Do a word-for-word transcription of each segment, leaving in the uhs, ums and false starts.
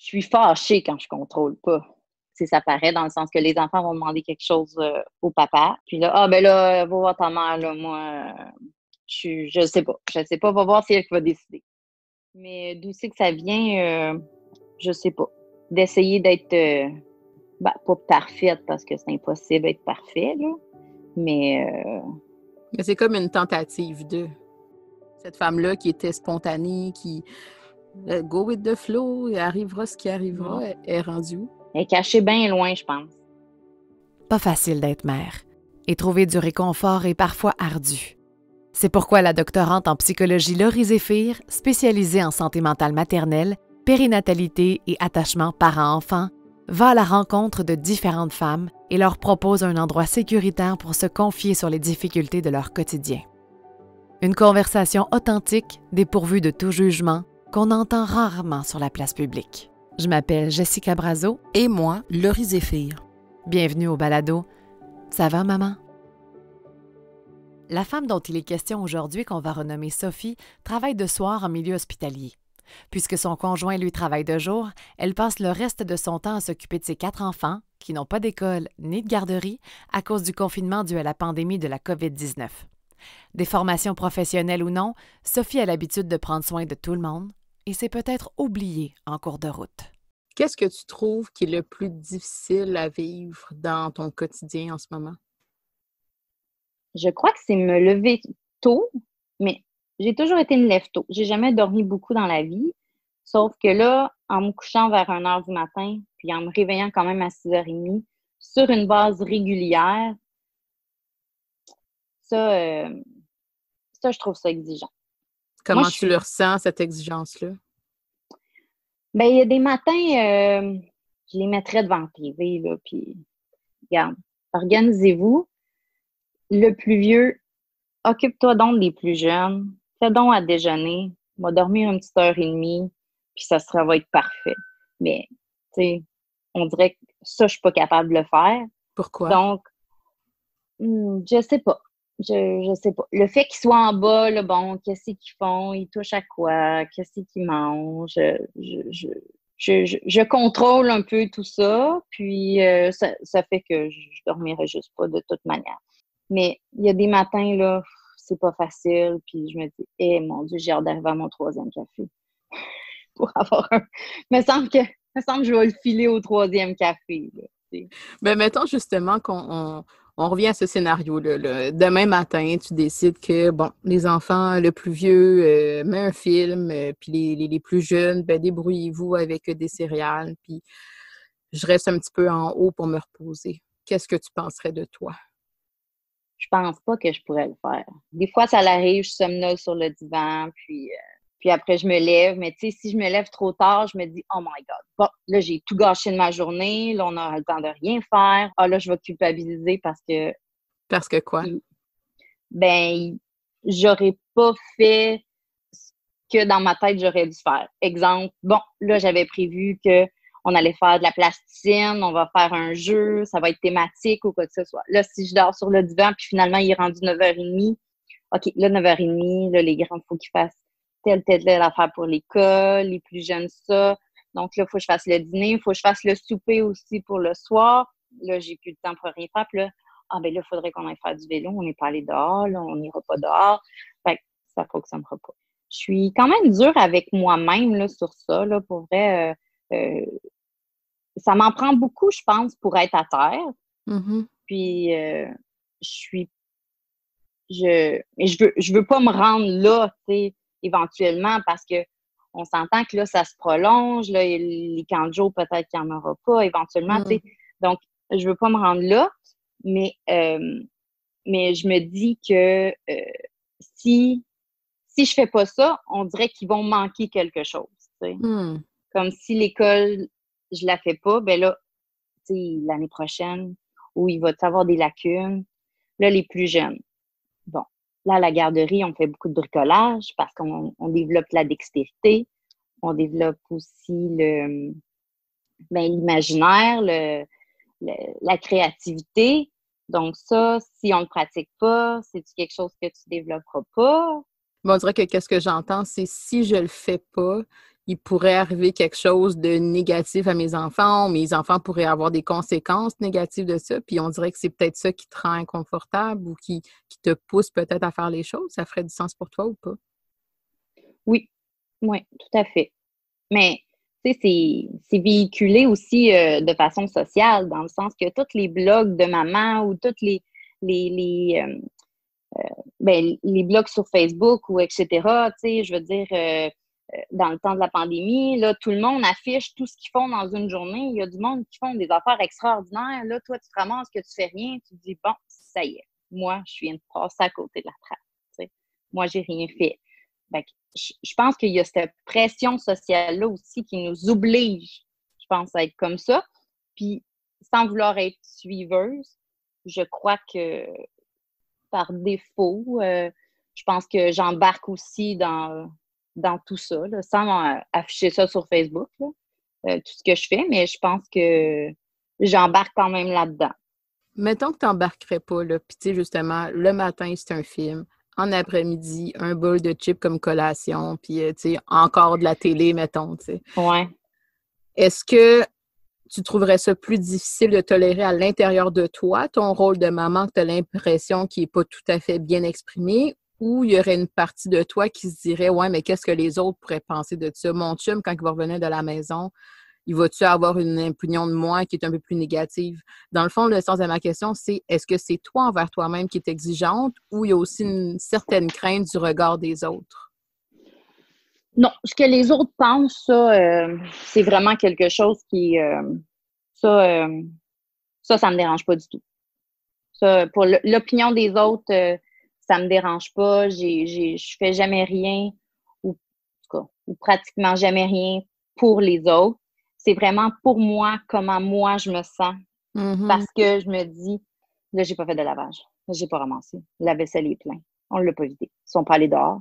je suis fâchée quand je contrôle pas. C'est, ça paraît dans le sens que les enfants vont demander quelque chose euh, au papa. Puis là, ah ben là, va voir ta mère, là, moi, je, je sais pas. Je sais pas, va voir si elle va décider. Mais d'où c'est que ça vient, euh, je sais pas. D'essayer d'être, euh, ben, pas parfaite, parce que c'est impossible d'être parfait, là. Mais, euh... mais c'est comme une tentative de cette femme-là qui était spontanée, qui uh, go with the flow, et arrivera ce qui arrivera, ouais. Elle est rendue où? Elle est cachée bien loin, je pense. Pas facile d'être mère et trouver du réconfort est parfois ardu. C'est pourquoi la doctorante en psychologie Laurie Zéphir, spécialisée en santé mentale maternelle, périnatalité et attachement parent-enfant, va à la rencontre de différentes femmes et leur propose un endroit sécuritaire pour se confier sur les difficultés de leur quotidien. Une conversation authentique, dépourvue de tout jugement, qu'on entend rarement sur la place publique. Je m'appelle Jessica Brazeau. Et moi, Laurie Zéphir. Bienvenue au balado « Ça va, maman? » La femme dont il est question aujourd'hui, qu'on va renommer Sophie, travaille de soir en milieu hospitalier. Puisque son conjoint lui travaille de jour, elle passe le reste de son temps à s'occuper de ses quatre enfants, qui n'ont pas d'école ni de garderie, à cause du confinement dû à la pandémie de la COVID dix-neuf. Des formations professionnelles ou non, Sophie a l'habitude de prendre soin de tout le monde et s'est peut-être oubliée en cours de route. Qu'est-ce que tu trouves qui est le plus difficile à vivre dans ton quotidien en ce moment? Je crois que c'est me lever tôt, mais... j'ai toujours été une lève-tôt. J'ai jamais dormi beaucoup dans la vie. Sauf que là, en me couchant vers une heure du matin, puis en me réveillant quand même à six heures trente, sur une base régulière, ça, euh, ça je trouve ça exigeant. Comment Moi, tu suis... le ressens, cette exigence-là? Bien, il y a des matins, euh, je les mettrais devant la T V, là, puis regarde, organisez-vous. Le plus vieux, occupe-toi donc des plus jeunes. Fais donc à déjeuner, on va dormir une petite heure et demie, puis ça sera, va être parfait. Mais, tu sais, on dirait que ça, je suis pas capable de le faire. Pourquoi? Donc, je sais pas. Je, je sais pas. Le fait qu'ils soient en bas, là, bon, qu'est-ce qu'ils font? Ils touchent à quoi? Qu'est-ce qu'ils mangent? Je, je, je, je, je, je contrôle un peu tout ça, puis euh, ça, ça fait que je dormirai juste pas de toute manière. Mais il y a des matins, là, c'est pas facile. Puis je me dis, eh mon Dieu, j'ai hâte d'arriver à mon troisième café. Pour avoir un. Me semble que, me semble que je vais le filer au troisième café. Là, ben, mettons justement qu'on on, on revient à ce scénario-là. Là. Demain matin, tu décides que, bon, les enfants, le plus vieux, euh, met un film, euh, puis les, les, les plus jeunes, ben, débrouillez-vous avec des céréales, puis je reste un petit peu en haut pour me reposer. Qu'est-ce que tu penserais de toi? Je pense pas que je pourrais le faire. Des fois, ça l'arrive, je somnole sur le divan, puis, euh, puis après, je me lève. Mais tu sais, si je me lève trop tard, je me dis « Oh my God! Bon, là, j'ai tout gâché de ma journée. Là, on n'aura le temps de rien faire. Ah là, je vais culpabiliser parce que... » Parce que quoi? Ben, j'aurais pas fait ce que dans ma tête, j'aurais dû faire. Exemple, bon, là, j'avais prévu que on allait faire de la plasticine, on va faire un jeu, ça va être thématique ou quoi que ce soit. Là, si je dors sur le divan, puis finalement, il est rendu neuf heures trente, OK, là, neuf heures trente, là, les grands, il faut qu'ils fassent telle, telle, telle affaire pour l'école, les plus jeunes, ça. Donc là, il faut que je fasse le dîner, il faut que je fasse le souper aussi pour le soir. Là, j'ai plus de temps pour rien faire. Puis là, ah ben là, il faudrait qu'on aille faire du vélo, on n'est pas allé dehors, là, on n'ira pas dehors. Fait que ça fonctionnera pas. Je suis quand même dure avec moi-même, là, sur ça, là, pour vrai... Euh, Euh, ça m'en prend beaucoup, je pense, pour être à terre. Mm-hmm. Puis, euh, je suis... Je je veux, je veux pas me rendre là, tu sais, éventuellement, parce que on s'entend que là, ça se prolonge. Là, les camps de jour, peut-être qu'il n'y en aura pas, éventuellement, mm-hmm. tu sais. Donc, je veux pas me rendre là, mais, euh, mais je me dis que euh, si, si je fais pas ça, on dirait qu'ils vont manquer quelque chose, tu sais. Mm. Comme si l'école, je la fais pas, ben là, tu sais, l'année prochaine, où il va y avoir des lacunes. Là, les plus jeunes. Bon, là, à la garderie, on fait beaucoup de bricolage parce qu'on on développe la dextérité. On développe aussi le, ben, l'imaginaire, le, le, la créativité. Donc ça, si on le pratique pas, c'est-tu quelque chose que tu développeras pas? Bon, on dirait que qu'est-ce que j'entends, c'est si je le fais pas, il pourrait arriver quelque chose de négatif à mes enfants, mes enfants pourraient avoir des conséquences négatives de ça, puis on dirait que c'est peut-être ça qui te rend inconfortable ou qui, qui te pousse peut-être à faire les choses. Ça ferait du sens pour toi ou pas? Oui, oui, tout à fait. Mais, tu sais, c'est, c'est véhiculé aussi euh, de façon sociale, dans le sens que tous les blogs de maman ou tous les... les, les euh, Euh, ben, les blogs sur Facebook ou et cetera, tu sais, je veux dire, euh, dans le temps de la pandémie, là, tout le monde affiche tout ce qu'ils font dans une journée. Il y a du monde qui font des affaires extraordinaires. Là, toi, tu te ramasses que tu fais rien, tu te dis, bon, ça y est, moi, je viens de passer à côté de la trappe. Tu sais, moi, j'ai rien fait. Ben, je, je pense qu'il y a cette pression sociale-là aussi qui nous oblige, je pense, à être comme ça. Puis, sans vouloir être suiveuse, je crois que par défaut, euh, je pense que j'embarque aussi dans, dans tout ça, là, sans euh, afficher ça sur Facebook, là, euh, tout ce que je fais, mais je pense que j'embarque quand même là-dedans. Mettons que tu n'embarquerais pas, là, puis tu sais, justement, le matin, c'est un film, en après-midi, un bol de chips comme collation, puis euh, tu sais, encore de la télé, mettons, tu sais. Ouais. Est-ce que tu trouverais ça plus difficile de tolérer à l'intérieur de toi ton rôle de maman que tu as l'impression qu'il n'est pas tout à fait bien exprimé, ou il y aurait une partie de toi qui se dirait « Ouais, mais qu'est-ce que les autres pourraient penser de ça? Mon chum, quand il va revenir de la maison, il va-tu avoir une opinion de moi qui est un peu plus négative? » Dans le fond, le sens de ma question, c'est est-ce que c'est toi envers toi-même qui est exigeante ou il y a aussi une certaine crainte du regard des autres? Non, ce que les autres pensent, ça, euh, c'est vraiment quelque chose qui... Euh, ça, euh, ça, ça me dérange pas du tout. Ça, pour l'opinion des autres, euh, ça me dérange pas. J'ai, j'ai, je fais jamais rien, ou, en tout cas, ou pratiquement jamais rien pour les autres. C'est vraiment pour moi, comment moi je me sens. Mm-hmm. Parce que je me dis, là, j'ai pas fait de lavage. Là, j'ai pas ramassé. La vaisselle est pleine. On l'a pas vidée. Ils sont pas allés dehors.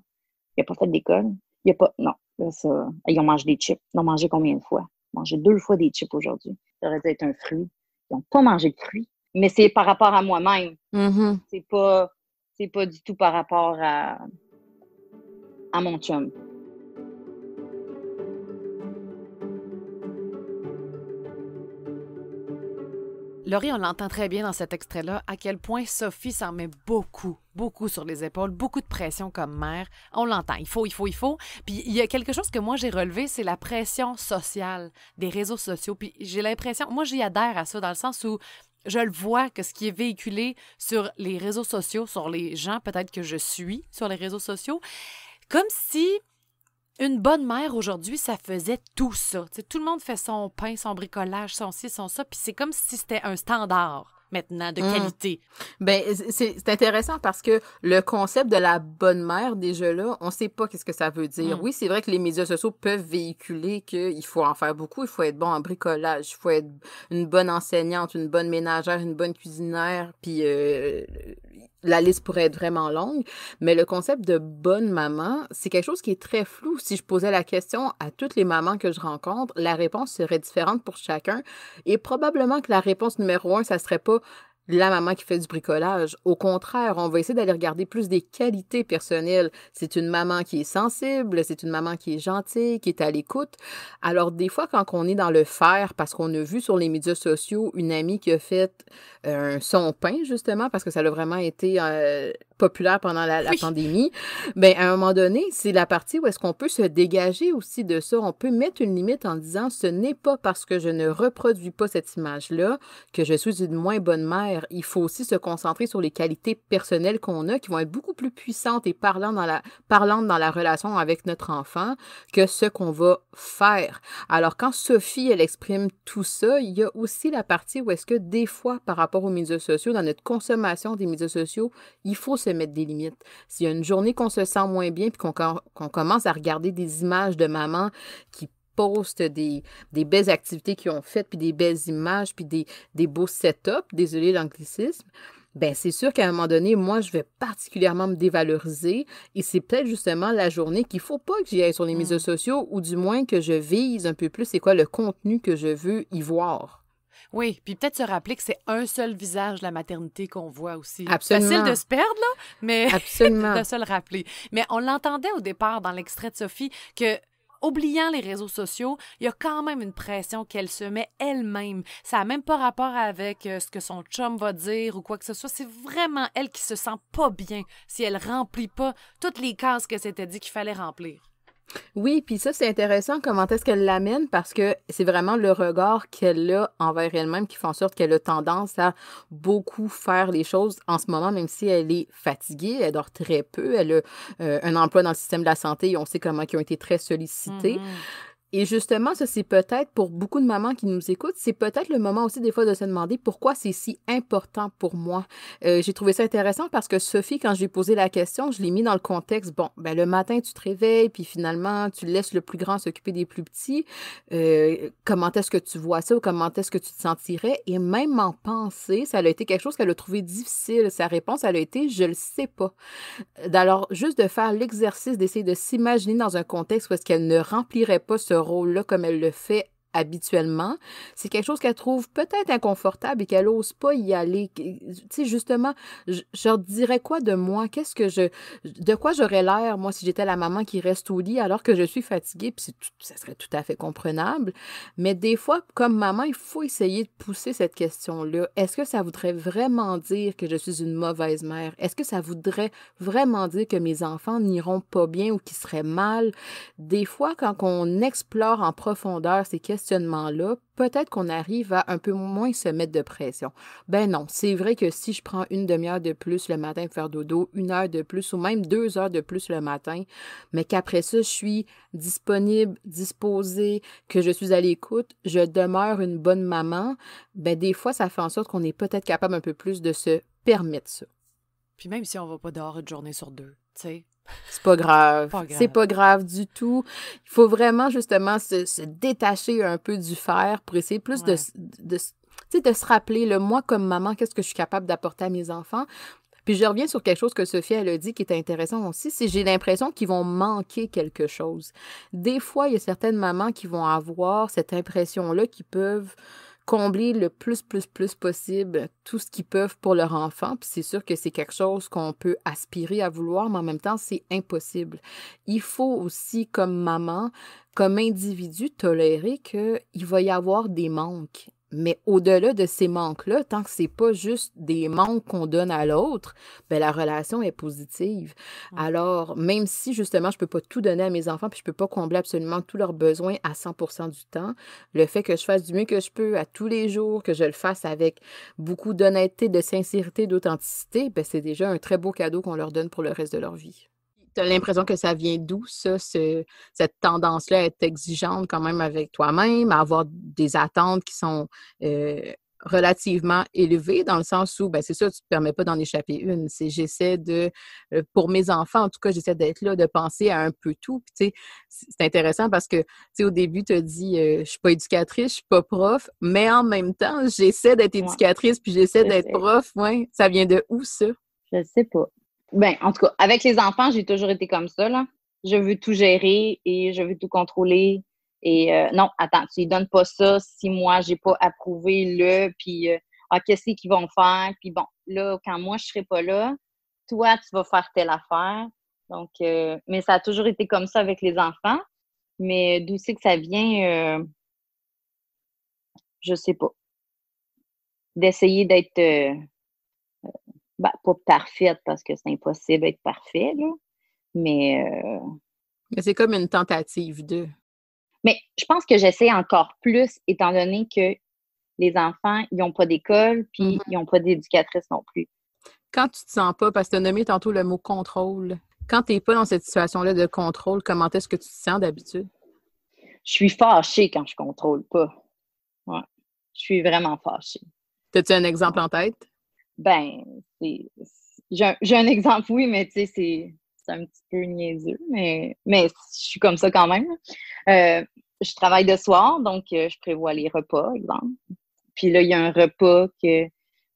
Il n'y a pas fait d'école. Il n'y a pas. Non, ça. Ils ont mangé des chips. Ils ont mangé combien de fois? Ils ont mangé deux fois des chips aujourd'hui. Ça aurait dû être un fruit. Ils n'ont pas mangé de fruits. Mais c'est par rapport à moi-même. Mm-hmm. C'est pas, c'est pas du tout par rapport à, à mon chum. Laurie, on l'entend très bien dans cet extrait-là, à quel point Sophie s'en met beaucoup, beaucoup sur les épaules, beaucoup de pression comme mère. On l'entend, il faut, il faut, il faut. Puis il y a quelque chose que moi j'ai relevé, c'est la pression sociale des réseaux sociaux. Puis j'ai l'impression, moi j'y adhère à ça dans le sens où je le vois que ce qui est véhiculé sur les réseaux sociaux, sur les gens peut-être que je suis sur les réseaux sociaux, comme si... Une bonne mère, aujourd'hui, ça faisait tout ça. T'sais, tout le monde fait son pain, son bricolage, son ci, son ça, puis c'est comme si c'était un standard, maintenant, de qualité. Mmh. Bien, c'est, c'est intéressant parce que le concept de la bonne mère, déjà là, on ne sait pas qu'est-ce que ça veut dire. Mmh. Oui, c'est vrai que les médias sociaux peuvent véhiculer qu'il faut en faire beaucoup, il faut être bon en bricolage, il faut être une bonne enseignante, une bonne ménagère, une bonne cuisinière, puis... Euh, la liste pourrait être vraiment longue, mais le concept de bonne maman, c'est quelque chose qui est très flou. Si je posais la question à toutes les mamans que je rencontre, la réponse serait différente pour chacun. Et probablement que la réponse numéro un, ça serait pas la maman qui fait du bricolage. Au contraire, on va essayer d'aller regarder plus des qualités personnelles. C'est une maman qui est sensible, c'est une maman qui est gentille, qui est à l'écoute. Alors, des fois, quand on est dans le faire, parce qu'on a vu sur les médias sociaux une amie qui a fait euh, son pain, justement, parce que ça a vraiment été euh, populaire pendant la, la oui. pandémie, bien, à un moment donné, c'est la partie où est-ce qu'on peut se dégager aussi de ça. On peut mettre une limite en disant, ce n'est pas parce que je ne reproduis pas cette image-là que je suis une moins bonne mère. Il faut aussi se concentrer sur les qualités personnelles qu'on a qui vont être beaucoup plus puissantes et parlantes dans la, parlantes dans la relation avec notre enfant que ce qu'on va faire. Alors, quand Sophie, elle exprime tout ça, il y a aussi la partie où est-ce que des fois, par rapport aux médias sociaux, dans notre consommation des médias sociaux, il faut se mettre des limites. S'il y a une journée qu'on se sent moins bien puis qu'on, qu'on commence à regarder des images de maman qui postent des, des belles activités qu'ils ont faites, puis des belles images, puis des, des beaux setups, désolé l'anglicisme, bien, c'est sûr qu'à un moment donné, moi, je vais particulièrement me dévaloriser et c'est peut-être justement la journée qu'il ne faut pas que j'y aille sur les mmh. médias sociaux ou du moins que je vise un peu plus c'est quoi le contenu que je veux y voir. Oui, puis peut-être se rappeler que c'est un seul visage de la maternité qu'on voit aussi. Absolument. Facile de se perdre, là, mais Absolument. de se le rappeler. Mais on l'entendait au départ dans l'extrait de Sophie que oubliant les réseaux sociaux, il y a quand même une pression qu'elle se met elle-même. Ça n'a même pas rapport avec euh, ce que son chum va dire ou quoi que ce soit. C'est vraiment elle qui se sent pas bien si elle remplit pas toutes les cases que c'était dit qu'il fallait remplir. Oui, puis ça, c'est intéressant comment est-ce qu'elle l'amène, parce que c'est vraiment le regard qu'elle a envers elle-même qui fait en sorte qu'elle a tendance à beaucoup faire les choses en ce moment, même si elle est fatiguée, elle dort très peu, elle a euh, un emploi dans le système de la santé et on sait comment ils ont été très sollicités. Mm-hmm. Et justement, ça, c'est peut-être, pour beaucoup de mamans qui nous écoutent, c'est peut-être le moment aussi des fois de se demander pourquoi c'est si important pour moi. Euh, j'ai trouvé ça intéressant parce que Sophie, quand j'ai posé la question, je l'ai mis dans le contexte, bon, ben le matin, tu te réveilles, puis finalement, tu laisses le plus grand s'occuper des plus petits. Euh, comment est-ce que tu vois ça ou comment est-ce que tu te sentirais? Et même en pensée, ça a été quelque chose qu'elle a trouvé difficile. Sa réponse, elle a été « je le sais pas ». Alors, juste de faire l'exercice d'essayer de s'imaginer dans un contexte où est-ce qu'elle ne remplirait pas ce rôle-là comme elle le fait habituellement, c'est quelque chose qu'elle trouve peut-être inconfortable et qu'elle n'ose pas y aller. Tu sais, justement, je, je dirais quoi de moi? Qu'est-ce que je... De quoi j'aurais l'air, moi, si j'étais la maman qui reste au lit alors que je suis fatiguée? Puis ça serait tout à fait comprenable. Mais des fois, comme maman, il faut essayer de pousser cette question-là. Est-ce que ça voudrait vraiment dire que je suis une mauvaise mère? Est-ce que ça voudrait vraiment dire que mes enfants n'iront pas bien ou qu'ils seraient mal? Des fois, quand on explore en profondeur ces questions, questionnement-là, peut-être qu'on arrive à un peu moins se mettre de pression. Ben non, c'est vrai que si je prends une demi-heure de plus le matin pour faire dodo, une heure de plus ou même deux heures de plus le matin, mais qu'après ça, je suis disponible, disposée, que je suis à l'écoute, je demeure une bonne maman, ben des fois, ça fait en sorte qu'on est peut-être capable un peu plus de se permettre ça. Puis même si on va pas dehors une journée sur deux, tu sais, c'est pas grave, c'est pas grave du tout. Il faut vraiment justement se, se détacher un peu du faire pour essayer plus ouais. de, de, de se rappeler, le moi comme maman, qu'est-ce que je suis capable d'apporter à mes enfants. Puis je reviens sur quelque chose que Sophie, elle a dit qui est intéressant aussi, c'est j'ai l'impression qu'ils vont manquer quelque chose. Des fois, il y a certaines mamans qui vont avoir cette impression-là qu'ils peuvent combler le plus, plus, plus possible tout ce qu'ils peuvent pour leur enfant. Puis c'est sûr que c'est quelque chose qu'on peut aspirer à vouloir, mais en même temps, c'est impossible. Il faut aussi, comme maman, comme individu, tolérer qu'il va y avoir des manques. Mais au-delà de ces manques-là, tant que c'est pas juste des manques qu'on donne à l'autre, ben la relation est positive. Alors, même si, justement, je peux pas tout donner à mes enfants puis je peux pas combler absolument tous leurs besoins à cent pour cent du temps, le fait que je fasse du mieux que je peux à tous les jours, que je le fasse avec beaucoup d'honnêteté, de sincérité, d'authenticité, ben c'est déjà un très beau cadeau qu'on leur donne pour le reste de leur vie. Tu as l'impression que ça vient d'où, ça, ce, cette tendance-là à être exigeante quand même avec toi-même, à avoir des attentes qui sont euh, relativement élevées, dans le sens où, bien, c'est sûr, tu ne te permets pas d'en échapper une. C'est, j'essaie de, pour mes enfants, en tout cas, j'essaie d'être là, de penser à un peu tout. Puis, tu sais, c'est intéressant parce que, tu sais, au début, tu as dit, euh, je ne suis pas éducatrice, je ne suis pas prof, mais en même temps, j'essaie d'être éducatrice, puis j'essaie d'être prof. Ouais. Ça vient de où, ça? Je ne sais pas. Ben, en tout cas, avec les enfants, j'ai toujours été comme ça, là. Je veux tout gérer et je veux tout contrôler. Et euh, non, attends, tu ne donnes pas ça si moi, j'ai pas approuvé le, puis euh, ah, qu'est-ce qu'ils vont faire? Puis bon, là, quand moi, je serai pas là, toi, tu vas faire telle affaire. Donc, euh, mais ça a toujours été comme ça avec les enfants. Mais d'où c'est que ça vient? Euh, je sais pas. D'essayer d'être... Euh, Ben, pas parfaite, parce que c'est impossible d'être parfait, là. Mais... Euh... Mais c'est comme une tentative de... Mais je pense que j'essaie encore plus, étant donné que les enfants, ils n'ont pas d'école, puis mm-hmm. ils n'ont pas d'éducatrice non plus. Quand tu te sens pas, parce que tu as nommé tantôt le mot « contrôle », quand tu n'es pas dans cette situation-là de contrôle, comment est-ce que tu te sens d'habitude? Je suis fâchée quand je contrôle pas. Ouais. Je suis vraiment fâchée. T'as-tu un exemple en tête? Ben, c'est, j'ai, un, j'ai un exemple, oui, mais tu sais, c'est, c'est un petit peu niaiseux, mais, mais je suis comme ça quand même. Euh, je travaille de soir, donc euh, je prévois les repas, exemple. Puis là, il y a un repas que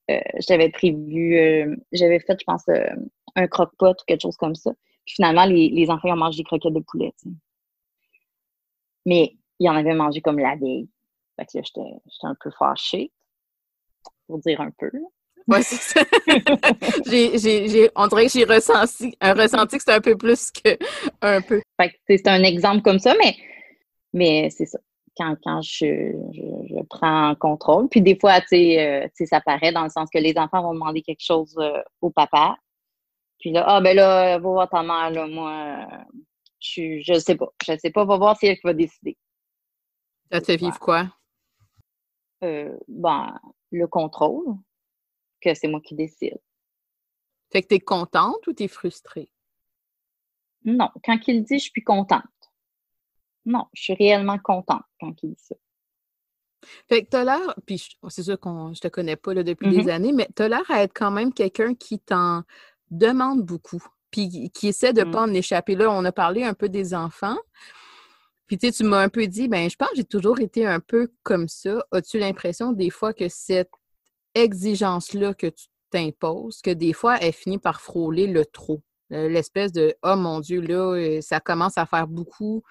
euh, j'avais prévu, euh, j'avais fait, je pense, euh, un croque-pot ou quelque chose comme ça. Puis finalement, les, les enfants, ils ont mangé des croquettes de poulet, tu sais. Mais ils en avaient mangé comme la veille. Fait que là, j'étais, j'étais un peu fâchée, pour dire un peu, là. Ouais, c'est ça. j'ai, j'ai, j'ai, on dirait que j'ai ressenti, un ressenti que c'est un peu plus que un peu. Fait que, c'est un exemple comme ça, mais Mais c'est ça. Quand, quand je, je, je prends contrôle. Puis des fois, tu sais, euh, ça paraît dans le sens que les enfants vont demander quelque chose euh, au papa. Puis là, ah ben là, va voir ta mère, là, moi, je je sais pas. Je sais pas, va voir si elle va décider. Ça te fait vivre quoi? Euh, ben, le contrôle, que c'est moi qui décide. Fait que t'es contente ou t'es frustrée? Non, quand il dit « je suis contente », non, je suis réellement contente quand il dit ça. Fait que t'as l'air, puis c'est sûr qu'on je te connais pas là, depuis mm-hmm. des années, mais t'as l'air à être quand même quelqu'un qui t'en demande beaucoup, puis qui essaie de ne mm-hmm. pas en échapper. Là, on a parlé un peu des enfants, puis tu sais, tu m'as un peu dit, ben je pense que j'ai toujours été un peu comme ça. As-tu l'impression des fois que cette exigence-là que tu t'imposes, que des fois, elle finit par frôler le trop? L'espèce de « oh mon Dieu, là, ça commence à faire beaucoup »,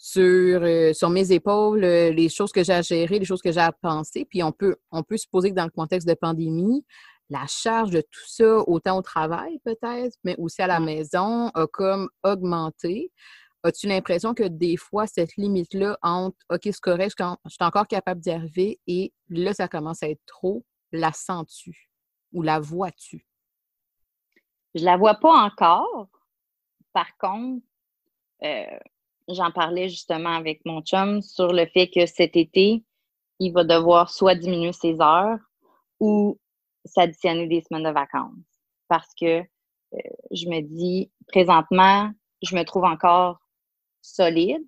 sur, euh, sur mes épaules, euh, les choses que j'ai à gérer, les choses que j'ai à penser. Puis on peut, on peut supposer que dans le contexte de pandémie, la charge de tout ça, autant au travail peut-être, mais aussi à la maison, a comme augmenté. As-tu l'impression que des fois, cette limite-là entre « OK, c'est correct, je, je suis encore capable d'y arriver » et là, ça commence à être trop, la sens-tu ou la vois-tu? Je la vois pas encore. Par contre, euh... j'en parlais justement avec mon chum sur le fait que cet été, il va devoir soit diminuer ses heures ou s'additionner des semaines de vacances. Parce que euh, je me dis, présentement, je me trouve encore solide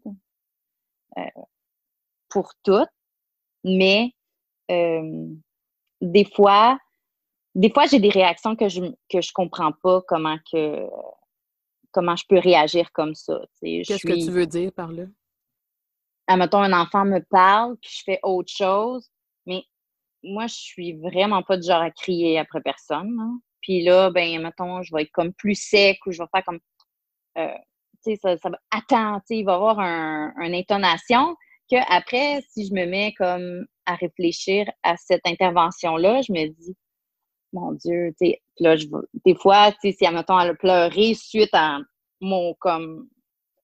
euh, pour tout, mais euh, des fois, des fois j'ai des réactions que je que je comprends pas comment que... comment je peux réagir comme ça. Je Qu'est-ce suis... que tu veux dire par là? Admettons, un enfant me parle, puis je fais autre chose, mais moi, je suis vraiment pas du genre à crier après personne. Hein. Puis là, ben, mettons, je vais être comme plus sec ou je vais faire comme... Euh, tu sais, ça, ça va... Attends, il va y avoir un, une intonation qu'après, si je me mets comme à réfléchir à cette intervention-là, je me dis... Mon Dieu, tu sais, là, je, des fois, tu sais, si, admettons, elle a pleuré suite à mon, comme,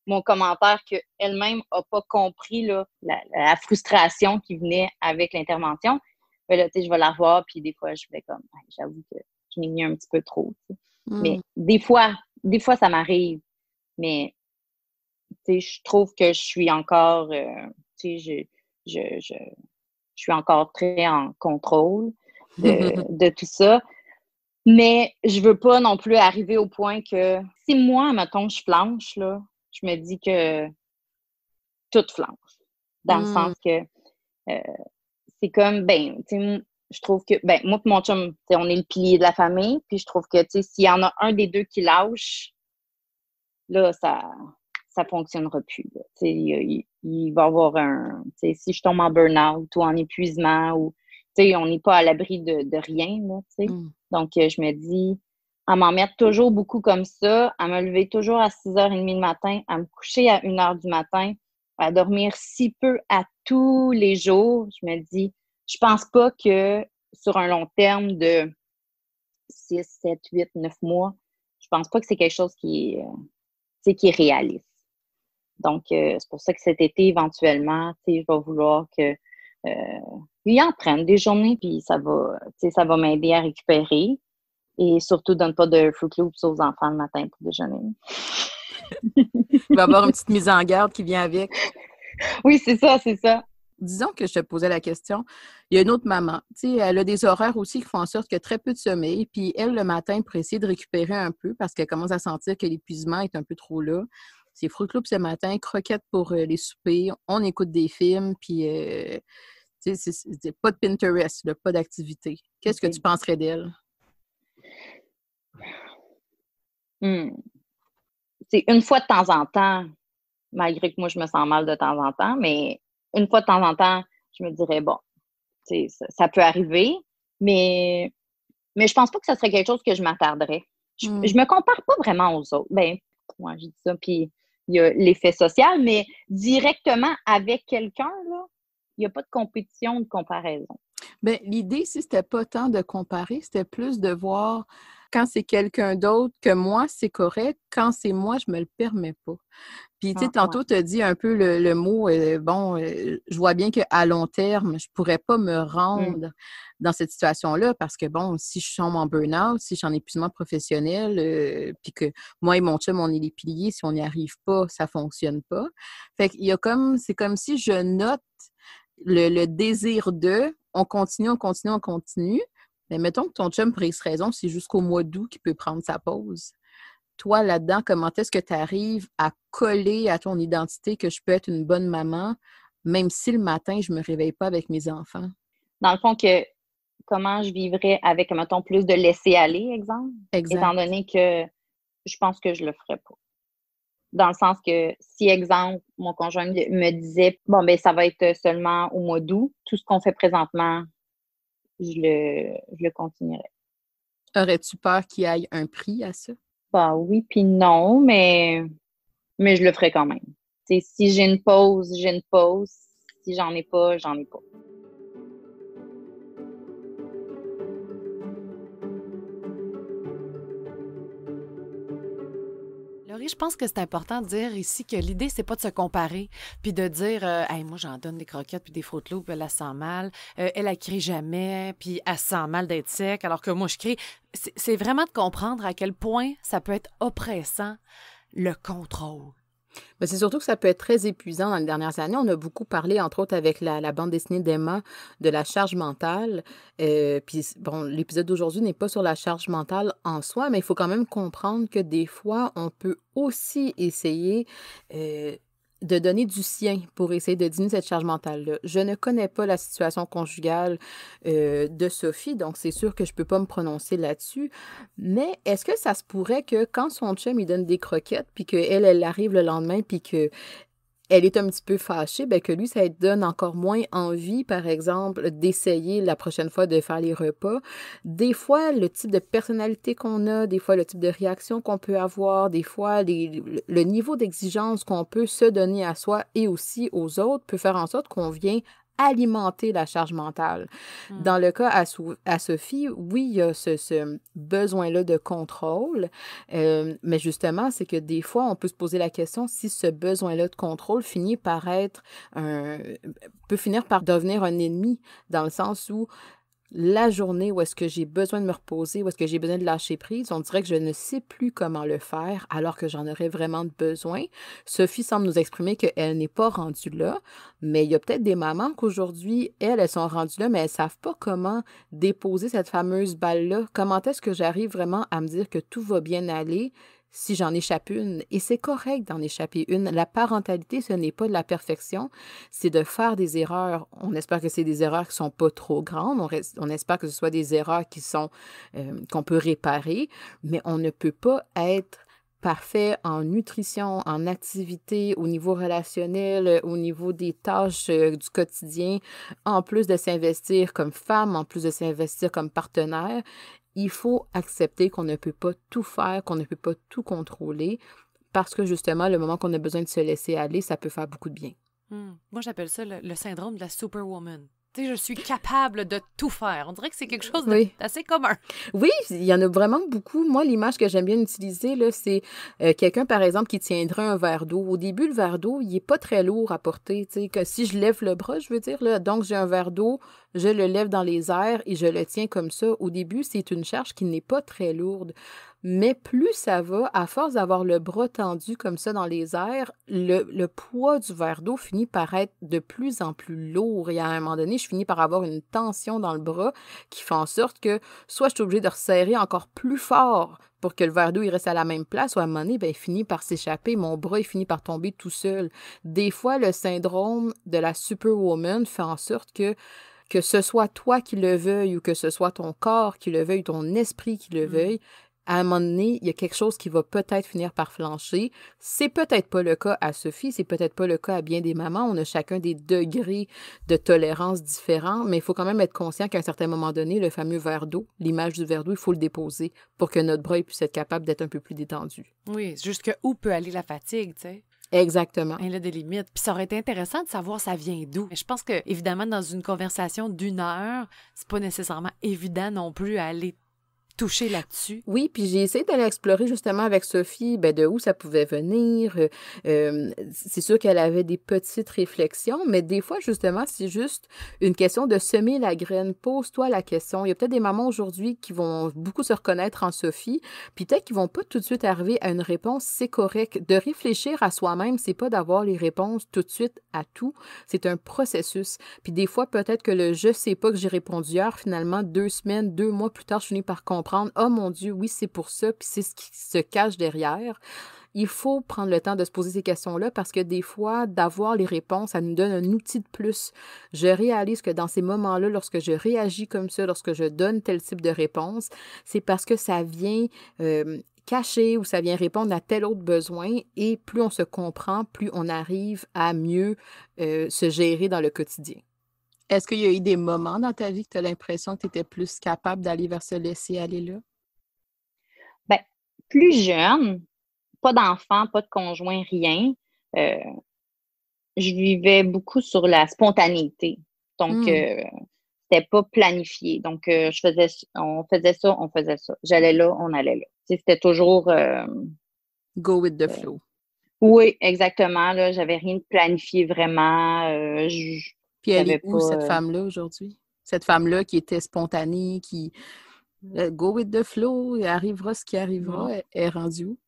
mon commentaire qu'elle-même n'a pas compris, là, la, la frustration qui venait avec l'intervention, ben là, tu sais, je vais la revoir, puis des fois, je vais comme, ben, j'avoue que je m'ai mis un petit peu trop, tu sais. Mm. Mais des fois, des fois, ça m'arrive, mais, tu sais, je trouve que je suis encore, euh, tu sais, je, je, je, je suis encore très en contrôle. De, de tout ça. Mais je veux pas non plus arriver au point que si moi, mettons, je flanche, là, je me dis que tout flanche. Dans mm. le sens que euh, c'est comme, ben, tu sais, je trouve que, ben, moi et mon chum, tu sais, on est le pilier de la famille, puis je trouve que, tu sais, s'il y en a un des deux qui lâche, là, ça ça fonctionnera plus. Tu sais, il, il, il va y avoir un, tu sais, si je tombe en burn-out ou en épuisement ou t'sais, on n'est pas à l'abri de, de rien, là, tu sais. Mm. Donc, euh, je me dis, à m'en mettre toujours beaucoup comme ça, à me lever toujours à six heures trente le matin, à me coucher à une heure du matin, à dormir si peu à tous les jours, je me dis, je pense pas que sur un long terme de six, sept, huit, neuf mois, je pense pas que c'est quelque chose qui est, euh, qui est réaliste. Donc, euh, c'est pour ça que cet été, éventuellement, tu sais, je vais vouloir que Euh, ils en prennent des journées, puis ça va, ça va m'aider à récupérer. Et surtout, donne pas de Fruit Loops aux enfants le matin pour déjeuner. Il va y avoir une petite mise en garde qui vient avec. Oui, c'est ça, c'est ça. Disons que je te posais la question. Il y a une autre maman, tu sais, elle a des horaires aussi qui font en sorte qu'il y a très peu de sommeil, puis elle, le matin, pour essayer de récupérer un peu, parce qu'elle commence à sentir que l'épuisement est un peu trop là. C'est Fruit Loops ce matin, croquettes pour euh, les soupers, on écoute des films, puis euh, c'est, c'est, c'est pas de Pinterest, là, pas d'activité. Qu'est-ce okay. que tu penserais d'elle? Mm. C'est une fois de temps en temps, malgré que moi je me sens mal de temps en temps, mais une fois de temps en temps, je me dirais, bon, ça, ça peut arriver, mais, mais je pense pas que ça serait quelque chose que je m'attarderais. Je, mm. je me compare pas vraiment aux autres. Ben, moi, je dis ça, puis il y a l'effet social, mais directement avec quelqu'un, là, il n'y a pas de compétition, de comparaison. Bien, l'idée ici, c'était pas tant de comparer, c'était plus de voir Quand c'est quelqu'un d'autre que moi, c'est correct. Quand c'est moi, je me le permets pas. Puis, tu sais, ah, tantôt, ouais. tu as dit un peu le, le mot, euh, bon, euh, je vois bien qu'à long terme, je pourrais pas me rendre mm. dans cette situation-là parce que, bon, si je suis en burn-out, si je suis en épuisement professionnel, euh, puis que moi et mon chum, on est les piliers, si on n'y arrive pas, ça fonctionne pas. Fait qu'il y a comme, c'est comme si je note le, le désir de, on continue, on continue, on continue. Mais mettons que ton chum, pour X raison, c'est jusqu'au mois d'août qu'il peut prendre sa pause. Toi, là-dedans, comment est-ce que tu arrives à coller à ton identité que je peux être une bonne maman, même si le matin, je ne me réveille pas avec mes enfants? Dans le fond, que comment je vivrais avec, mettons, plus de laisser-aller, exemple? Exact. Étant donné que je pense que je ne le ferais pas. Dans le sens que si, exemple, mon conjoint me disait « Bon, bien, ça va être seulement au mois d'août, tout ce qu'on fait présentement, je le, je le continuerai. » Aurais-tu peur qu'il y ait un prix à ça? Ben oui, puis non, mais, mais je le ferai quand même. T'sais, si j'ai une pause, j'ai une pause. Si j'en ai pas, j'en ai pas. Je pense que c'est important de dire ici que l'idée, c'est pas de se comparer, puis de dire euh, hey, moi, j'en donne des croquettes, puis des Froot Loops, puis elle, elle sent mal, euh, elle, elle crie jamais, puis elle sent mal d'être sec, alors que moi, je crie. C'est vraiment de comprendre à quel point ça peut être oppressant, le contrôle. Bien, c'est surtout que ça peut être très épuisant dans les dernières années. On a beaucoup parlé, entre autres, avec la, la bande dessinée d'Emma, de la charge mentale. Euh, puis, bon, l'épisode d'aujourd'hui n'est pas sur la charge mentale en soi, mais il faut quand même comprendre que des fois, on peut aussi essayer... Euh, de donner du sien pour essayer de diminuer cette charge mentale-là. Je ne connais pas la situation conjugale euh, de Sophie, donc c'est sûr que je ne peux pas me prononcer là-dessus, mais est-ce que ça se pourrait que quand son chum, il donne des croquettes, puis qu'elle, elle arrive le lendemain, puis que... elle est un petit peu fâchée, bien que lui, ça donne encore moins envie, par exemple, d'essayer la prochaine fois de faire les repas. Des fois, le type de personnalité qu'on a, des fois, le type de réaction qu'on peut avoir, des fois, les, le niveau d'exigence qu'on peut se donner à soi et aussi aux autres peut faire en sorte qu'on vient alimenter la charge mentale. Mmh. Dans le cas à, à Sophie, oui, il y a ce, ce besoin-là de contrôle, euh, mais justement, c'est que des fois, on peut se poser la question si ce besoin-là de contrôle finit par être un... peut finir par devenir un ennemi, dans le sens où la journée où est-ce que j'ai besoin de me reposer, où est-ce que j'ai besoin de lâcher prise, on dirait que je ne sais plus comment le faire alors que j'en aurais vraiment besoin. Sophie semble nous exprimer qu'elle n'est pas rendue là, mais il y a peut-être des mamans qu'aujourd'hui, elles, elles sont rendues là, mais elles ne savent pas comment déposer cette fameuse balle-là. Comment est-ce que j'arrive vraiment à me dire que tout va bien aller si j'en échappe une? Et c'est correct d'en échapper une. La parentalité, ce n'est pas de la perfection, c'est de faire des erreurs. On espère que c'est des erreurs qui ne sont pas trop grandes, on, reste, on espère que ce soit des erreurs qui sont euh, qu'on peut réparer, mais on ne peut pas être parfait en nutrition, en activité, au niveau relationnel, au niveau des tâches euh, du quotidien, en plus de s'investir comme femme, en plus de s'investir comme partenaire. Il faut accepter qu'on ne peut pas tout faire, qu'on ne peut pas tout contrôler, parce que justement, le moment qu'on a besoin de se laisser aller, ça peut faire beaucoup de bien. Mmh. Moi, j'appelle ça le, le syndrome de la superwoman. Je suis capable de tout faire. On dirait que c'est quelque chose d'assez commun. Oui, il y en a vraiment beaucoup. Moi, l'image que j'aime bien utiliser, c'est euh, quelqu'un, par exemple, qui tiendrait un verre d'eau. Au début, le verre d'eau, il n'est pas très lourd à porter. Que si je lève le bras, je veux dire, là, donc j'ai un verre d'eau, je le lève dans les airs et je le tiens comme ça. Au début, c'est une charge qui n'est pas très lourde. Mais plus ça va, à force d'avoir le bras tendu comme ça dans les airs, le, le poids du verre d'eau finit par être de plus en plus lourd. Et à un moment donné, je finis par avoir une tension dans le bras qui fait en sorte que soit je suis obligée de resserrer encore plus fort pour que le verre d'eau il reste à la même place, ou à un moment donné, bien, il finit par s'échapper. Mon bras, il finit par tomber tout seul. Des fois, le syndrome de la superwoman fait en sorte que que ce soit toi qui le veuille ou que ce soit ton corps qui le veuille, ton esprit qui le mmh. veuille, à un moment donné, il y a quelque chose qui va peut-être finir par flancher. C'est peut-être pas le cas à Sophie, c'est peut-être pas le cas à bien des mamans. On a chacun des degrés de tolérance différents, mais il faut quand même être conscient qu'à un certain moment donné, le fameux verre d'eau, l'image du verre d'eau, il faut le déposer pour que notre bras puisse être capable d'être un peu plus détendu. Oui, jusqu'où peut aller la fatigue, tu sais. Exactement. Elle a des limites. Puis ça aurait été intéressant de savoir ça vient d'où. Je pense que, évidemment, dans une conversation d'une heure, c'est pas nécessairement évident non plus à aller touché là-dessus. Oui, puis j'ai essayé d'aller explorer justement avec Sophie ben, de où ça pouvait venir. Euh, c'est sûr qu'elle avait des petites réflexions, mais des fois, justement, c'est juste une question de semer la graine. Pose-toi la question. Il y a peut-être des mamans aujourd'hui qui vont beaucoup se reconnaître en Sophie, puis peut-être qu'ils ne vont pas tout de suite arriver à une réponse, c'est correct. De réfléchir à soi-même, c'est pas d'avoir les réponses tout de suite à tout. C'est un processus. Puis des fois, peut-être que le « je sais pas que j'ai répondu hier », finalement, deux semaines, deux mois plus tard, je finis par comprendre « oh mon Dieu, oui, c'est pour ça, puis c'est ce qui se cache derrière ». Il faut prendre le temps de se poser ces questions-là parce que des fois, d'avoir les réponses, ça nous donne un outil de plus. Je réalise que dans ces moments-là, lorsque je réagis comme ça, lorsque je donne tel type de réponse, c'est parce que ça vient... Euh, caché ou ça vient répondre à tel autre besoin et plus on se comprend, plus on arrive à mieux euh, se gérer dans le quotidien. Est-ce qu'il y a eu des moments dans ta vie que tu as l'impression que tu étais plus capable d'aller vers se laisser aller là? Bien, plus jeune, pas d'enfant, pas de conjoint, rien, euh, je vivais beaucoup sur la spontanéité. Donc, mmh. euh, c'était pas planifié. Donc, euh, je faisais, on faisait ça, on faisait ça. J'allais là, on allait là. C'était toujours... Euh, Go with the flow. Euh, oui, exactement. Là, j'avais rien de planifié vraiment. Euh, je, Puis elle est où, pas, cette euh... femme-là, aujourd'hui? Cette femme-là qui était spontanée, qui... Euh, Go with the flow, il arrivera ce qui arrivera. Ouais. Elle est rendue où?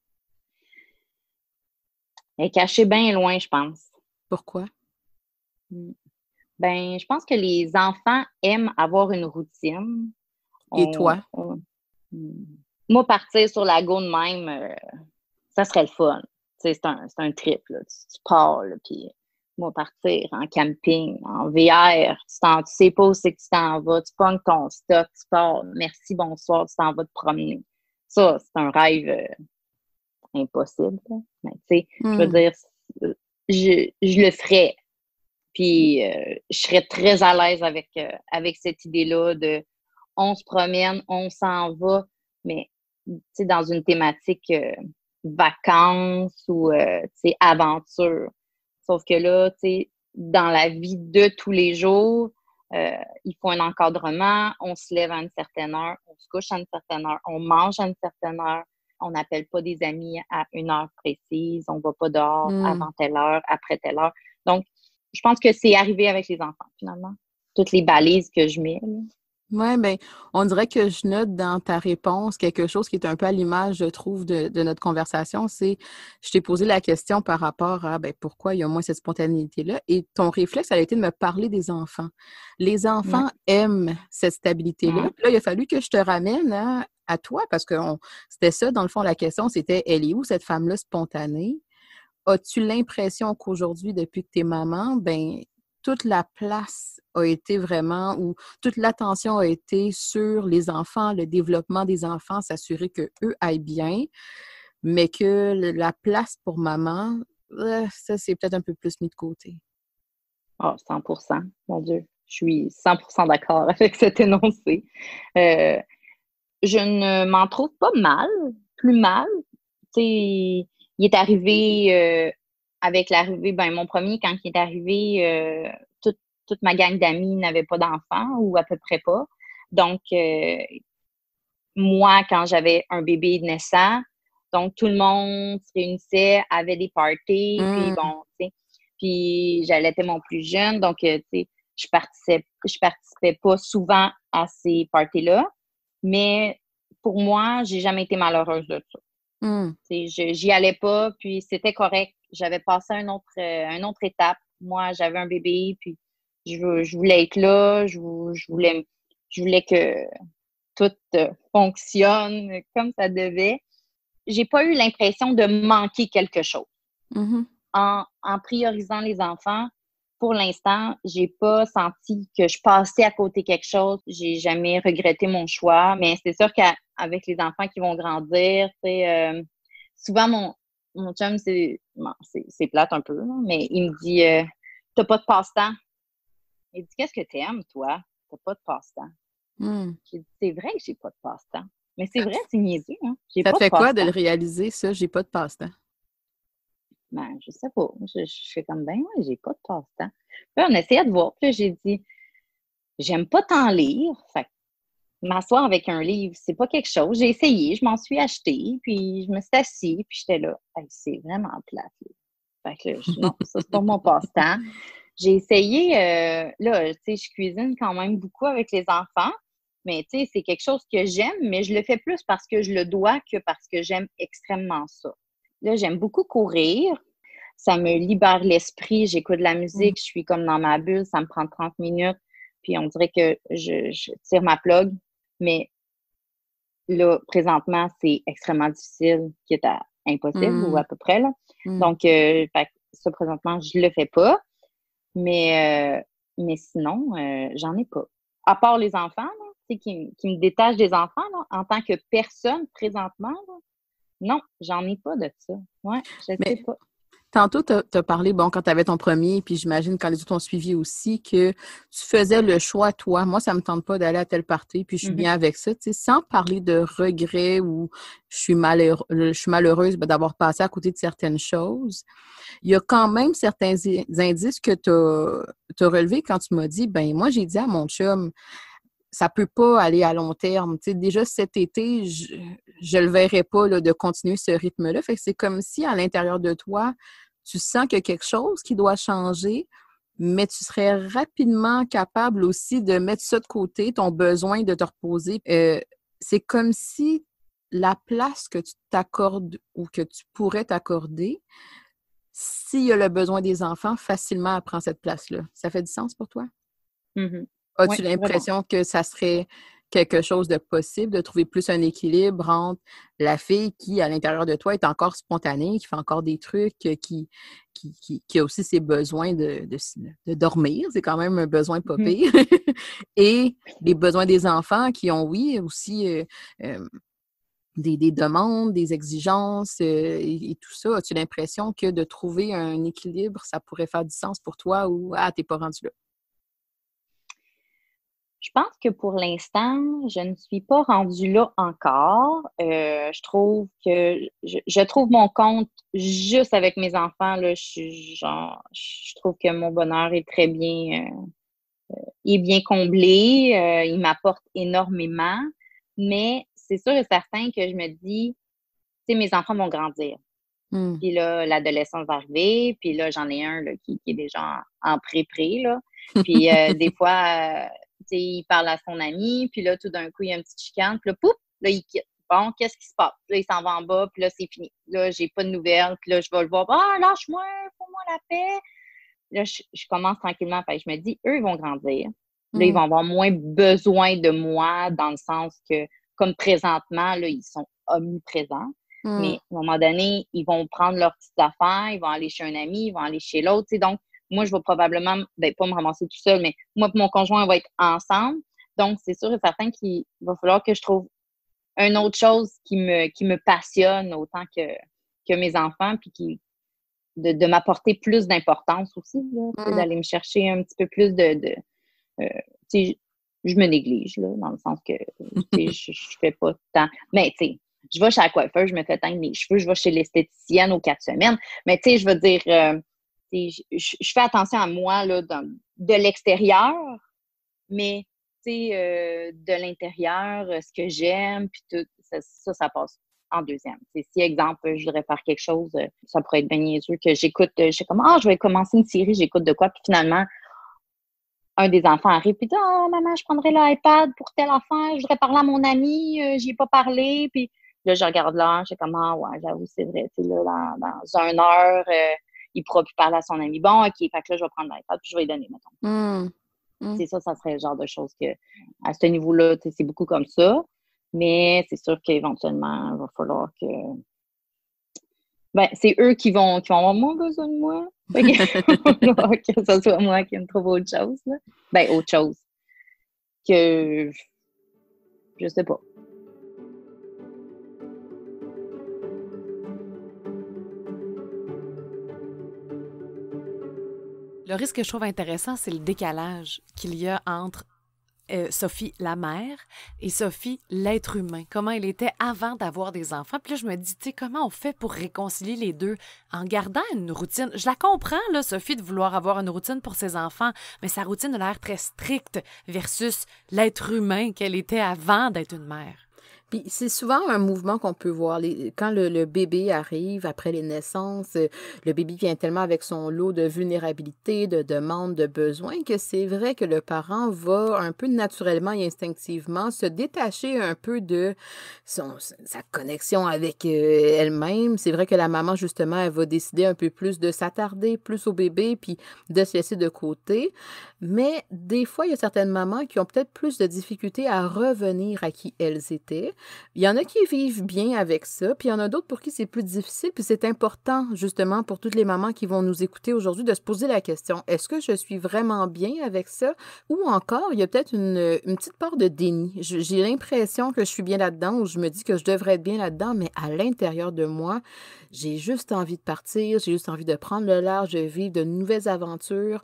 Elle est cachée bien loin, je pense. Pourquoi? Ben, je pense que les enfants aiment avoir une routine. Et on, toi? On... Moi, partir sur la go de même, euh, ça serait le fun. C'est un, c'est un trip. Là. Tu, tu pars, là, puis moi, partir en camping, en V R, tu, t'en, tu sais pas où c'est que tu t'en vas, tu pognes ton stock, tu pars, merci, bonsoir, tu t'en vas te promener. Ça, c'est un rêve euh, impossible. Là. Mais tu sais, mm. je veux dire, je, je le ferais. Puis euh, je serais très à l'aise avec, euh, avec cette idée-là de on se promène, on s'en va, mais t'sais, dans une thématique euh, vacances ou euh, t'sais, aventure. Sauf que là, t'sais, dans la vie de tous les jours, euh, il faut un encadrement, on se lève à une certaine heure, on se couche à une certaine heure, on mange à une certaine heure, on n'appelle pas des amis à une heure précise, on ne va pas dehors mm. avant telle heure, après telle heure. Donc, je pense que c'est arrivé avec les enfants, finalement. Toutes les balises que je mets, là. Oui, bien, on dirait que je note dans ta réponse quelque chose qui est un peu à l'image, je trouve, de, de notre conversation. C'est, je t'ai posé la question par rapport à, ben, pourquoi il y a moins cette spontanéité-là. Et ton réflexe, ça a été de me parler des enfants. Les enfants ouais. aiment cette stabilité-là. Ouais. Là, il a fallu que je te ramène à, à toi, parce que on, c'était ça, dans le fond, la question, c'était, elle est où, cette femme-là spontanée? As-tu l'impression qu'aujourd'hui, depuis que t'es maman, ben toute la place a été vraiment, ou toute l'attention a été sur les enfants, le développement des enfants, s'assurer qu'eux aillent bien, mais que la place pour maman, ça, c'est peut-être un peu plus mis de côté. Ah, oh, cent pour cent, mon Dieu. Je suis cent pour cent d'accord avec cet énoncé. Euh, je ne m'en trouve pas mal, plus mal. Tu sais, il est arrivé... Euh, Avec l'arrivée, ben mon premier, quand il est arrivé, euh, toute, toute ma gang d'amis n'avait pas d'enfants ou à peu près pas. Donc, euh, moi, quand j'avais un bébé naissant, donc tout le monde se réunissait, avait des parties, mmh. puis bon, tu sais. Puis j'allaitais mon plus jeune, donc, tu sais, je participais, je participais pas souvent à ces parties-là. Mais pour moi, j'ai jamais été malheureuse de ça. Mm. Je, j'y allais pas, puis c'était correct. J'avais passé un autre, euh, une autre étape. Moi, j'avais un bébé, puis je, je voulais être là, je, je, voulais, je voulais que tout euh, fonctionne comme ça devait. J'ai pas eu l'impression de manquer quelque chose. Mm-hmm. En, en priorisant les enfants, pour l'instant, j'ai pas senti que je passais à côté quelque chose. J'ai jamais regretté mon choix, mais c'est sûr qu'avec les enfants qui vont grandir, euh, souvent mon, mon chum, c'est, bon, c'est, c'est plate un peu, hein, mais il me dit euh, « t'as pas de passe-temps ». Il dit « qu'est-ce que t'aimes, toi? T'as pas de passe-temps mm. ». J'ai dit « c'est vrai que j'ai pas de passe-temps ». Mais c'est vrai, c'est niaiseux. Hein? J'ai ça pas te fait de quoi de le réaliser, ça, j'ai pas de passe-temps? Ben, je sais pas. Je, je fais comme, ben, ouais, j'ai pas de passe-temps. Puis on essayait de voir. Puis là, j'ai dit, j'aime pas tant lire. Fait m'asseoir avec un livre, c'est pas quelque chose. J'ai essayé, je m'en suis achetée, puis je me suis assise, puis j'étais là. Hey, c'est vraiment plate. Fait que là, je, non, ça, c'est pas mon passe-temps. J'ai essayé, euh, là, tu sais, je cuisine quand même beaucoup avec les enfants, mais tu sais, c'est quelque chose que j'aime, mais je le fais plus parce que je le dois que parce que j'aime extrêmement ça. Là, j'aime beaucoup courir. Ça me libère l'esprit. J'écoute de la musique. Je suis comme dans ma bulle. Ça me prend trente minutes. Puis on dirait que je, je tire ma plug. Mais là, présentement, c'est extrêmement difficile, qui est à impossible mmh. ou à peu près. Là. Mmh. Donc, euh, fait, ça, présentement, je le fais pas. Mais, euh, mais sinon, euh, j'en ai pas. À part les enfants, là, qui, qui me détachent des enfants, là, en tant que personne, présentement, là, non, j'en ai pas de ça. Ouais, je mais... sais pas. Tantôt, tu as parlé, bon, quand tu avais ton premier, puis j'imagine quand les autres ont suivi aussi, que tu faisais le choix, toi. Moi, ça me tente pas d'aller à telle partie, puis je suis mm-hmm. bien avec ça, tu sais, sans parler de regret ou je suis malheureux, je suis malheureuse ben, d'avoir passé à côté de certaines choses. Il y a quand même certains indices que tu as relevés quand tu m'as dit, ben moi, j'ai dit à mon chum, ça peut pas aller à long terme. Tu sais, déjà cet été, je, je le verrais pas là, de continuer ce rythme-là. Fait que c'est comme si à l'intérieur de toi, tu sens qu'il y a quelque chose qui doit changer, mais tu serais rapidement capable aussi de mettre ça de côté, ton besoin de te reposer. Euh, c'est comme si la place que tu t'accordes ou que tu pourrais t'accorder, s'il y a le besoin des enfants, facilement elle prend cette place-là. Ça fait du sens pour toi? Mm-hmm. As-tu oui, l'impression vraiment. Que ça serait quelque chose de possible, de trouver plus un équilibre entre la fille qui, à l'intérieur de toi, est encore spontanée, qui fait encore des trucs, qui, qui, qui, qui a aussi ses besoins de, de, de dormir, c'est quand même un besoin pas pire, mm-hmm. et les besoins des enfants qui ont, oui, aussi euh, euh, des, des demandes, des exigences euh, et, et tout ça. As-tu l'impression que de trouver un équilibre, ça pourrait faire du sens pour toi ou « Ah, t'es pas rendu là ». Je pense que pour l'instant, je ne suis pas rendue là encore. Euh, je trouve que je, je trouve mon compte juste avec mes enfants. Là, je, genre, je trouve que mon bonheur est très bien, euh, est bien comblé. Euh, il m'apporte énormément. Mais c'est sûr et certain que je me dis, tu sais, mes enfants vont grandir. Mm. Puis là, l'adolescence va arriver. Puis là, j'en ai un là, qui, qui est déjà en pré-pré. Là. Puis euh, des fois... Euh, T'sais, il parle à son ami, puis là, tout d'un coup, il y a une petite chicane, puis là, pouf, là, il quitte. Bon, qu'est-ce qui se passe? Là, il s'en va en bas, puis là, c'est fini. Là, j'ai pas de nouvelles, puis là, je vais le voir. Ah, lâche-moi, fais-moi la paix! Là, je, je commence tranquillement, fait je me dis, eux, ils vont grandir. Là, mm. ils vont avoir moins besoin de moi, dans le sens que, comme présentement, là, ils sont omniprésents. Mm. Mais, à un moment donné, ils vont prendre leurs petites affaires, ils vont aller chez un ami, ils vont aller chez l'autre, tu sais, donc, moi, je vais probablement, ben pas me ramasser tout seul, mais moi et mon conjoint, on va être ensemble. Donc, c'est sûr et certain qu'il va falloir que je trouve une autre chose qui me, qui me passionne autant que, que mes enfants, puis qui, de, de m'apporter plus d'importance aussi, là, mm. d'aller me chercher un petit peu plus de... de euh, tu sais, je me néglige, là, dans le sens que tu sais, je, je fais pas tant... Mais, tu sais, je vais chez la coiffeur, je me fais teindre les cheveux, je vais chez l'esthéticienne aux quatre semaines, mais tu sais, je veux dire... Euh, Je, je, je fais attention à moi là, dans, de l'extérieur, mais euh, de l'intérieur, ce que j'aime, puis tout, ça, ça, ça passe en deuxième. T'sais, si, exemple, je voudrais faire quelque chose, ça pourrait être bien niaiseux que j'écoute, je sais comme, ah, oh, je vais commencer une série, j'écoute de quoi, puis finalement, un des enfants arrive, puis dit, ah, oh, maman, je prendrais l'iPad pour telle affaire, je voudrais parler à mon ami, euh, j'y ai pas parlé, puis là, je regarde l'heure, je sais comme, ah, ouais, j'avoue, c'est vrai, là, dans, dans une heure, euh, il pourra plus parler à son ami. Bon, OK, fait que là, je vais prendre l'iPad puis je vais lui donner, mettons. Mm. Mm. C'est ça, ça serait le genre de choses que, à ce niveau-là, c'est beaucoup comme ça. Mais c'est sûr qu'éventuellement, il va falloir que... Ben, c'est eux qui vont, qui vont avoir moins besoin de moi. Fait que, que ce soit moi qui me trouve autre chose. Là. Ben, autre chose. Que... Je sais pas. Le risque que je trouve intéressant, c'est le décalage qu'il y a entre euh, Sophie, la mère, et Sophie, l'être humain, comment elle était avant d'avoir des enfants. Puis là, je me dis, tu sais, comment on fait pour réconcilier les deux en gardant une routine? Je la comprends, là, Sophie, de vouloir avoir une routine pour ses enfants, mais sa routine a l'air très stricte versus l'être humain qu'elle était avant d'être une mère. Puis c'est souvent un mouvement qu'on peut voir. Les, quand le, le bébé arrive après les naissances, le bébé vient tellement avec son lot de vulnérabilité, de demandes, de besoins, que c'est vrai que le parent va un peu naturellement et instinctivement se détacher un peu de son, sa connexion avec elle-même. C'est vrai que la maman, justement, elle va décider un peu plus de s'attarder plus au bébé puis de se laisser de côté. Mais des fois, il y a certaines mamans qui ont peut-être plus de difficultés à revenir à qui elles étaient. Il y en a qui vivent bien avec ça, puis il y en a d'autres pour qui c'est plus difficile, puis c'est important, justement, pour toutes les mamans qui vont nous écouter aujourd'hui, de se poser la question, est-ce que je suis vraiment bien avec ça? Ou encore, il y a peut-être une, une petite part de déni. J'ai l'impression que je suis bien là-dedans, ou je me dis que je devrais être bien là-dedans, mais à l'intérieur de moi, j'ai juste envie de partir, j'ai juste envie de prendre le large, de vivre de nouvelles aventures.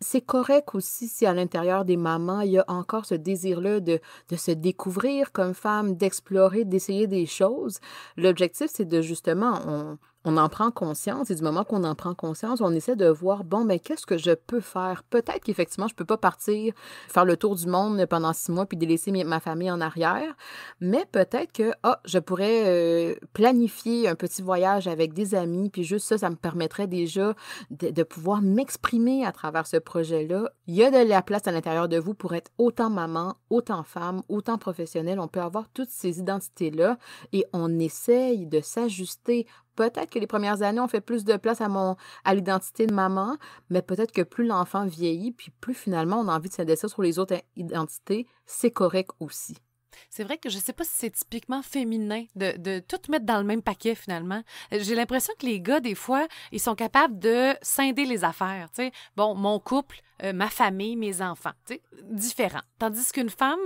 C'est correct aussi si à l'intérieur des mamans, il y a encore ce désir-là de, de se découvrir comme femme, d'explorer, d'essayer des choses. L'objectif, c'est de justement, on, on en prend conscience, et du moment qu'on en prend conscience, on essaie de voir, bon, mais qu'est-ce que je peux faire? Peut-être qu'effectivement, je ne peux pas partir, faire le tour du monde pendant six mois, puis délaisser ma famille en arrière, mais peut-être que, ah, je pourrais euh, planifier un petit voyage avec des amis, puis juste ça, ça me permettrait déjà de, de pouvoir m'exprimer à travers ce projet-là. Il y a de la place à l'intérieur de vous pour être autant maman, autant femme, autant professionnelle. On peut avoir toutes ces identités-là, et on essaye de s'ajuster. Peut-être que les premières années, on fait plus de place à, mon, à l'identité de maman, mais peut-être que plus l'enfant vieillit, puis plus finalement on a envie de s'adresser sur les autres identités, c'est correct aussi. C'est vrai que je ne sais pas si c'est typiquement féminin de, de tout mettre dans le même paquet, finalement. J'ai l'impression que les gars, des fois, ils sont capables de scinder les affaires. T'sais. Bon, mon couple, euh, ma famille, mes enfants, t'sais, différents. Tandis qu'une femme,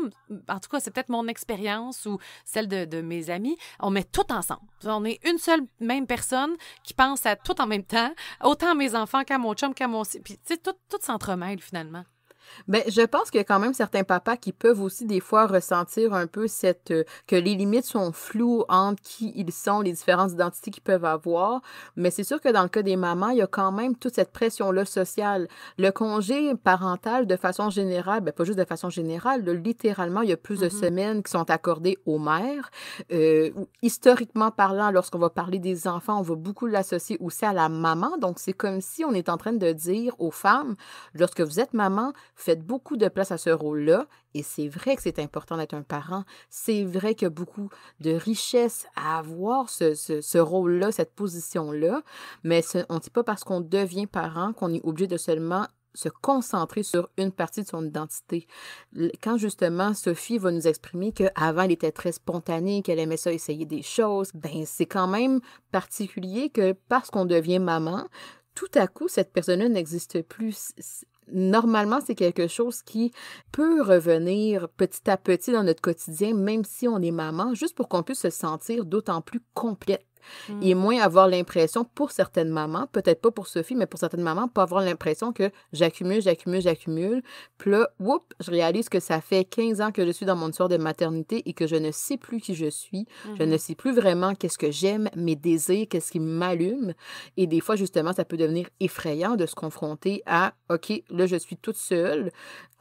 en tout cas, c'est peut-être mon expérience ou celle de, de mes amis, on met tout ensemble. On est une seule même personne qui pense à tout en même temps, autant à mes enfants qu'à mon chum, qu'à mon... Puis, tu sais, tout, tout s'entremêle, finalement. Bien, je pense qu'il y a quand même certains papas qui peuvent aussi des fois ressentir un peu cette euh, que les limites sont floues entre qui ils sont, les différentes identités qu'ils peuvent avoir, mais c'est sûr que dans le cas des mamans, il y a quand même toute cette pression-là sociale. Le congé parental, de façon générale, bien, pas juste de façon générale, là, littéralement, il y a plus mm-hmm. de semaines qui sont accordées aux mères. Euh, historiquement parlant, lorsqu'on va parler des enfants, on va beaucoup l'associer aussi à la maman, donc c'est comme si on est en train de dire aux femmes, lorsque vous êtes maman, faites beaucoup de place à ce rôle-là. Et c'est vrai que c'est important d'être un parent. C'est vrai qu'il y a beaucoup de richesse à avoir, ce, ce, ce rôle-là, cette position-là. Mais ce, on ne dit pas parce qu'on devient parent qu'on est obligé de seulement se concentrer sur une partie de son identité. Quand, justement, Sophie va nous exprimer qu'avant, elle était très spontanée, qu'elle aimait ça essayer des choses, bien, c'est quand même particulier que parce qu'on devient maman, tout à coup, cette personne-là n'existe plus. Normalement, c'est quelque chose qui peut revenir petit à petit dans notre quotidien, même si on est maman, juste pour qu'on puisse se sentir d'autant plus complète. Mmh. Et moins avoir l'impression, pour certaines mamans, peut-être pas pour Sophie, mais pour certaines mamans, pas avoir l'impression que j'accumule, j'accumule, j'accumule. Puis là, whoop, je réalise que ça fait quinze ans que je suis dans mon histoire de maternité et que je ne sais plus qui je suis. Mmh. Je ne sais plus vraiment qu'est-ce que j'aime, mes désirs, qu'est-ce qui m'allume. Et des fois, justement, ça peut devenir effrayant de se confronter à « OK, là, je suis toute seule ».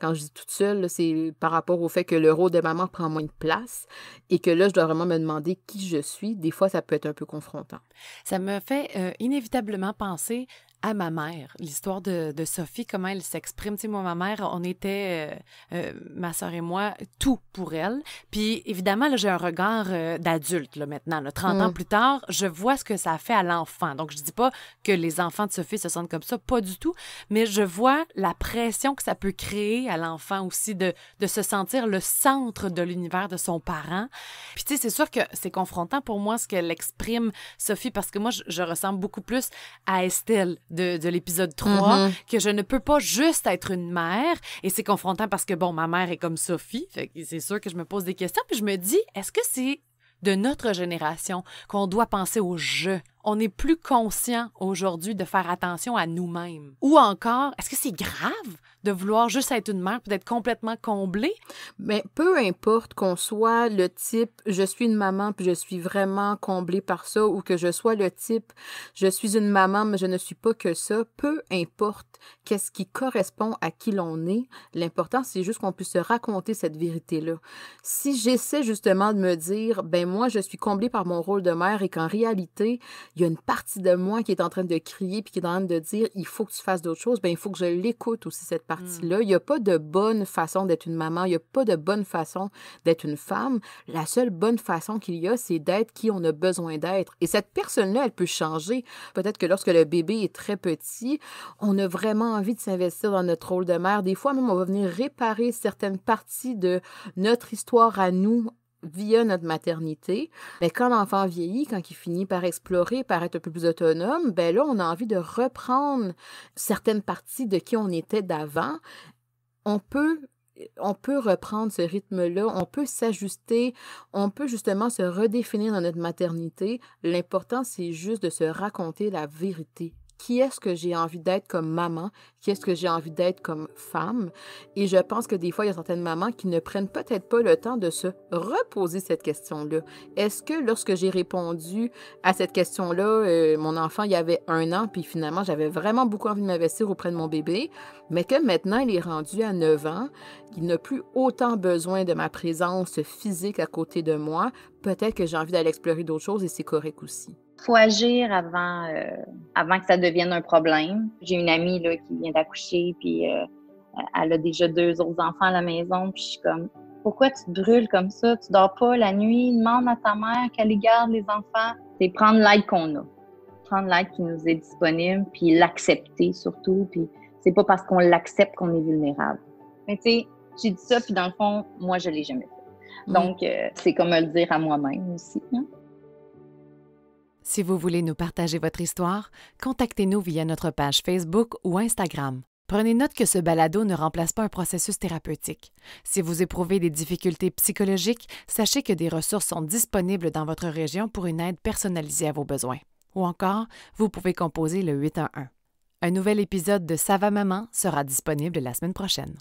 Quand je dis toute seule, c'est par rapport au fait que le rôle de maman prend moins de place et que là, je dois vraiment me demander qui je suis. Des fois, ça peut être un peu confrontant. Ça me fait euh, inévitablement penser à ma mère, l'histoire de, de Sophie, comment elle s'exprime. Tu sais, moi, ma mère, on était, euh, euh, ma soeur et moi, tout pour elle. Puis, évidemment, là, j'ai un regard euh, d'adulte, là, maintenant. Là, trente mmh. ans plus tard, je vois ce que ça fait à l'enfant. Donc, je dis pas que les enfants de Sophie se sentent comme ça, pas du tout, mais je vois la pression que ça peut créer à l'enfant aussi de, de se sentir le centre de l'univers de son parent. Puis, tu sais, c'est sûr que c'est confrontant pour moi ce qu'elle exprime, Sophie, parce que moi, je, je ressemble beaucoup plus à Estelle, de, de l'épisode trois, mm-hmm. que je ne peux pas juste être une mère. Et c'est confrontant parce que, bon, ma mère est comme Sophie. Fait que c'est sûr que je me pose des questions. Puis je me dis, est-ce que c'est de notre génération qu'on doit penser au « je » on est plus conscient aujourd'hui de faire attention à nous-mêmes? Ou encore, est-ce que c'est grave de vouloir juste être une mère, peut-être complètement comblée? Mais peu importe qu'on soit le type « je suis une maman puis je suis vraiment comblée par ça » ou que je sois le type « je suis une maman mais je ne suis pas que ça », peu importe qu'est-ce qui correspond à qui l'on est, l'important c'est juste qu'on puisse se raconter cette vérité-là. Si j'essaie justement de me dire « ben moi je suis comblée par mon rôle de mère » et qu'en réalité il y a une partie de moi qui est en train de crier puis qui est en train de dire « il faut que tu fasses d'autres choses », ben il faut que je l'écoute aussi cette partie-là. Il n'y a pas de bonne façon d'être une maman, il n'y a pas de bonne façon d'être une femme. La seule bonne façon qu'il y a, c'est d'être qui on a besoin d'être. Et cette personne-là, elle peut changer. Peut-être que lorsque le bébé est très petit, on a vraiment envie de s'investir dans notre rôle de mère. Des fois, même, on va venir réparer certaines parties de notre histoire à nous, via notre maternité. Mais quand l'enfant vieillit, quand il finit par explorer, par être un peu plus autonome, ben là, on a envie de reprendre certaines parties de qui on était d'avant. On peut, on peut reprendre ce rythme-là, on peut s'ajuster, on peut justement se redéfinir dans notre maternité. L'important, c'est juste de se raconter la vérité. Qui est-ce que j'ai envie d'être comme maman? Qui est-ce que j'ai envie d'être comme femme? Et je pense que des fois, il y a certaines mamans qui ne prennent peut-être pas le temps de se reposer cette question-là. Est-ce que lorsque j'ai répondu à cette question-là, euh, mon enfant, il y avait un an, puis finalement, j'avais vraiment beaucoup envie de m'investir auprès de mon bébé, mais que maintenant, il est rendu à neuf ans, qu'il n'a plus autant besoin de ma présence physique à côté de moi, peut-être que j'ai envie d'aller explorer d'autres choses et c'est correct aussi. Il faut agir avant, euh, avant que ça devienne un problème. J'ai une amie là, qui vient d'accoucher, puis euh, elle a déjà deux autres enfants à la maison, puis je suis comme « Pourquoi tu te brûles comme ça? Tu dors pas la nuit? Demande à ta mère qu'elle les garde, les enfants. » C'est prendre l'aide qu'on a, prendre l'aide qui nous est disponible, puis l'accepter surtout, puis c'est pas parce qu'on l'accepte qu'on est vulnérable. Mais tu sais, j'ai dit ça, puis dans le fond, moi, je l'ai jamais fait. Mmh. Donc, euh, c'est comme me le dire à moi-même aussi, hein? Si vous voulez nous partager votre histoire, contactez-nous via notre page Facebook ou Instagram. Prenez note que ce balado ne remplace pas un processus thérapeutique. Si vous éprouvez des difficultés psychologiques, sachez que des ressources sont disponibles dans votre région pour une aide personnalisée à vos besoins. Ou encore, vous pouvez composer le huit un un. Un nouvel épisode de Ça va, maman sera disponible la semaine prochaine.